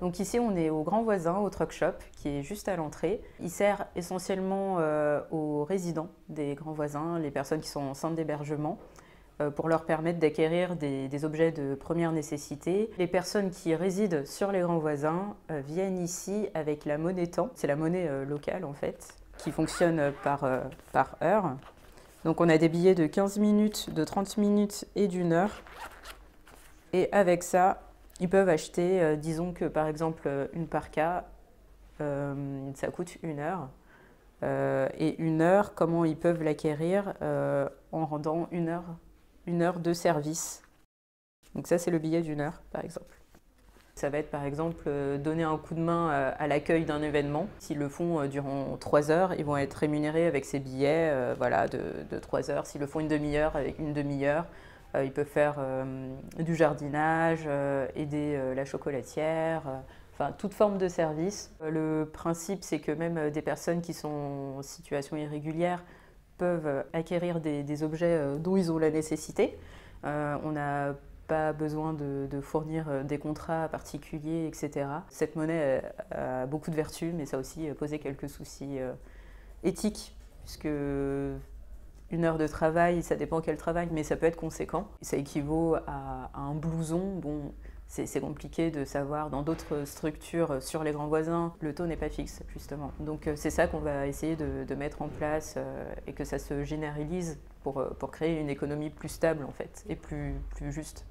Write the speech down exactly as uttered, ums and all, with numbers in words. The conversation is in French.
Donc ici, on est au Grands Voisins, au truck shop, qui est juste à l'entrée. Il sert essentiellement euh, aux résidents des Grands Voisins, les personnes qui sont en centre d'hébergement, euh, pour leur permettre d'acquérir des, des objets de première nécessité. Les personnes qui résident sur les Grands Voisins euh, viennent ici avec la monnaie temps. C'est la monnaie euh, locale, en fait, qui fonctionne par, euh, par heure. Donc on a des billets de quinze minutes, de trente minutes et d'une heure. Et avec ça, ils peuvent acheter, euh, disons que par exemple une parka, euh, ça coûte une heure. Euh, et une heure, comment ils peuvent l'acquérir euh, en rendant une heure, une heure de service. Donc ça, c'est le billet d'une heure, par exemple. Ça va être par exemple euh, donner un coup de main à, à l'accueil d'un événement. S'ils le font euh, durant trois heures, ils vont être rémunérés avec ces billets euh, voilà, de, de trois heures. S'ils le font une demi-heure, avec une demi-heure. Euh, ils peuvent faire euh, du jardinage, euh, aider euh, la chocolatière, euh, enfin toute forme de service. Euh, le principe, c'est que même euh, des personnes qui sont en situation irrégulière peuvent euh, acquérir des, des objets euh, dont ils ont la nécessité. Euh, on n'a pas besoin de, de fournir euh, des contrats particuliers, et cetera. Cette monnaie a, a beaucoup de vertus, mais ça aussi a posé quelques soucis euh, éthiques, puisque une heure de travail, ça dépend quel travail, mais ça peut être conséquent. Ça équivaut à, à un blouson. Bon, c'est compliqué de savoir. Dans d'autres structures, sur les Grands Voisins, le taux n'est pas fixe, justement. Donc c'est ça qu'on va essayer de, de mettre en place euh, et que ça se généralise pour, pour créer une économie plus stable, en fait, et plus, plus juste.